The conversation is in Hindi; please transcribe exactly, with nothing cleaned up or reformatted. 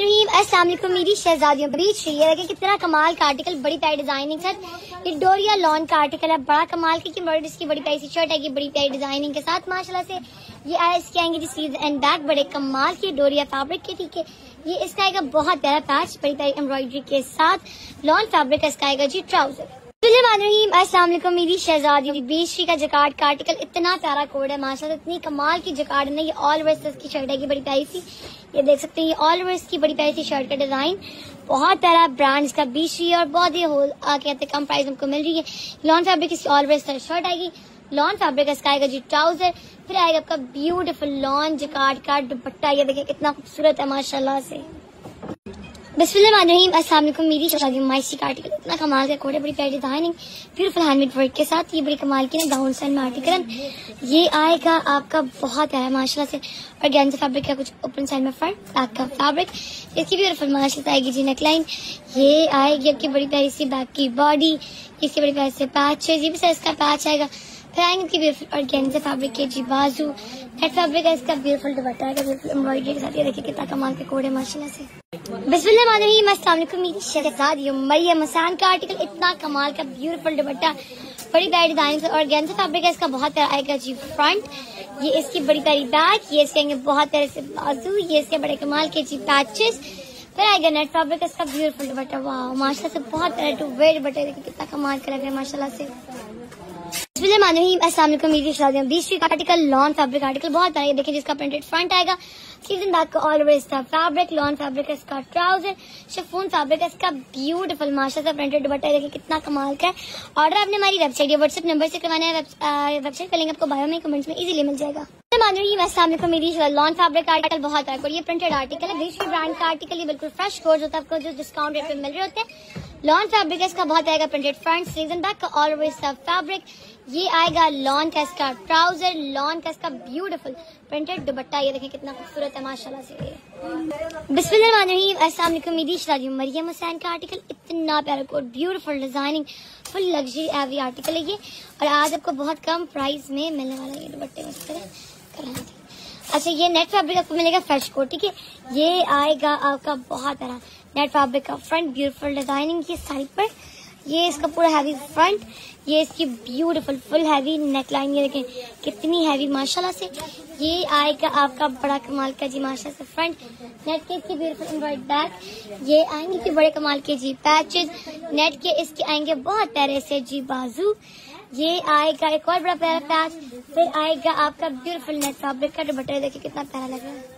रहीम अस्सलाम वालेकुम। मेरी शहजादियों बीच रही है कि कितना कमाल का आर्टिकल बड़ी प्यारी डिजाइनिंग के साथ, डोरिया लॉन का आर्टिकल है, बड़ा कमाल की एम्ब्रॉयडरी की बड़ी प्यारी सी शर्ट आएगी बड़ी प्यारी डिजाइनिंग के साथ माशाल्लाह से। ये आया इसके आएंगे जी स्लीव्स एंड बैक बड़े कमाल की डोरिया फैब्रिक के, ठीक है। ये इसका आएगा बहुत प्यारा पैच बड़ी प्यारी एम्ब्रॉयडरी के साथ, लॉन फैब्रिक का इसका आएगा जी ट्राउजर। अस्सलाम वालेकुम मेरी शहजादी बीच का जकार्ड का आर्टिकल, इतना प्यारा कोड है माशाल्लाह, इतनी कमाल की जकार्ड है। ये ऑल ओवर की शर्ट है की बड़ी प्यारी सी, ये देख सकते हैं ये ऑल ओवर की बड़ी प्यारी सी शर्ट का डिजाइन, बहुत प्यारा ब्रांड इसका बीच रही है और बहुत ही होल कहते कम प्राइस हमको मिल रही है। लॉन फैब्रिक इसकी ऑल ओवर शर्ट आएगी, लॉन फैब्रिक इसका आएगा जी ट्राउजर, फिर आएगा आपका ब्यूटीफुल लॉन जकार्ड का दुपट्टा, ये देखिए कितना खूबसूरत है माशाल्लाह से। बिस्मिल्लाहिर्रहमानिर्रहीम अस्सलाम वालेकुम मेरी शहजादी माइसी का आर्टिकल, इतना कमाल का कोड है बड़ी प्यारी डिजाइनिंग ब्यूटीफुल हैंडमेड वर्क के साथ, ये बड़ी कमाल की ना डाउन साइड में आर्टिकल, ये आएगा आपका बहुत है माशाल्लाह से और ऑर्गेन्जा फैब्रिक का कुछ ओपन साइड में फ्रंट बैक का फैब्रिक, इसकी ब्यूटीफुल माशाल्लाह आएगी जी नेकलाइन, ये आएगी आपकी बड़ी प्यारी सी बैक की बॉडी, इसकी बड़ी प्यारी से पैच, ये भी इसका पैच आएगा, फिर आएंगे आपकी ब्यूटीफुल ऑर्गेन्जा फैब्रिक के जी बाजू, नेट फैब्रिक है इसका ब्यूटीफुल दुपट्टा आएगा ब्यूटीफुल एम्ब्रॉयडरी के साथ, ये देखिए कितना कमाल का कोड है माशाल्लाह से। बिस्मिल्लाहिर्रहमानिर्रहीम अस्सलाम वालेकुम मेरी शहजादी मरियम हसन का आर्टिकल, इतना कमाल का ब्यूटीफुल दुपट्टा बड़ी प्यारी डिजाइन और ऑर्गेन्जा फैब्रिक है इसका, बहुत प्यारा आएगा जी फ्रंट, ये इसकी बड़ी प्यारी बैक, ये इसके बहुत प्यारे से बाजू, ये इसके बड़े कमाल के जी पैचेस, फिर आएगा नेट फैब्रिक इसका ब्यूटीफुल दुपट्टा, वाह माशाल्लाह से बहुत प्यारा टू वेयर दुपट्टा, देखिए कितना कमाल का लग रहा है माशाल्लाह से। बिस्मिल्लाहिर्रहमानिर्रहीम अस्सलाम वालेकुम मेरी शहजादियों बीच का आर्टिकल लॉन फैब्रिक आर्टिकल, बहुत प्यारा, देखिए जिसका प्रिंटेड फ्रंट आएगा, सीजन बैक का ऑल ओवर इसका फैब्रिक, लॉन फैब्रिक इसका ट्राउजर, शिफॉन फैब्रिक इसका ब्यूटीफुल माशाल्लाह से प्रिंटेड दुपट्टा, देखिए कितना कमाल का है। ऑर्डर आपने हमारी वेबसाइट या व्हाट्सएप नंबर से करवाना है, वेबसाइट का लिंक आपको बायो में कमेंट्स में इजीली मिल जाएगा। लॉन फैब्रिक आर्टिकल बहुत है और ये प्रिंटेड आर्टिकल है, देशी ब्रांड का आर्टिकल, ये बिल्कुल फ्रेश कोर्स होता है, आपको जो डिस्काउंट रेट पे मिल रहे होते हैं। लॉन फैब्रिक इसका बहुत आएगा प्रिंटेड फ्रंट, सीजन बैक का ऑल ओवर सब फैब्रिक, ये आएगा लॉन का इसका ट्राउजर, लॉन का इसका ब्यूटीफुल प्रिंटेड दुपट्टा, ये देखें कितना खूबसूरत है माशाल्लाह से। बिस्मिल्लाहिर्रहमानिर्रहीम अस्सलाम वालेकुम मेरी शहजादी मरियम हसन का आर्टिकल, इतना प्यारा कोड ब्यूटीफुल डिजाइनिंग फुल लग्जरी एवी आर्टिकल है ये, और आज आपको बहुत कम प्राइस में मिलने वाला ये दुपट्टे में कलर। अच्छा ये नेट फैब्रिक आपको मिलेगा फ्रेश कोड, ठीक है, ये आएगा आपका बहुत प्यारा नेट फैब्रिक का फ्रंट ब्यूटीफुल डिजाइनिंग की साइड पर, ये इसका पूरा हैवी फ्रंट, ये इसकी ब्यूटीफुल फुल हैवी नेकलाइन, ये देखें कितनी हैवी माशाल्लाह से, ये आएगा आपका बड़ा कमाल का जी माशाल्लाह से फ्रंट, नेट के इसकी ब्यूटीफुल एम्ब्रॉयड बैक, ये आएंगे कि बड़े कमाल के जी पैचेस, नेट के इसके आएंगे बहुत प्यारे से जी बाजू, ये आएगा एक और बड़ा प्यारा पैच, फिर आएगा आपका ब्यूटीफुल नेट फैब्रिक का दुपट्टा, देखिए कितना प्यारा लग रहा है।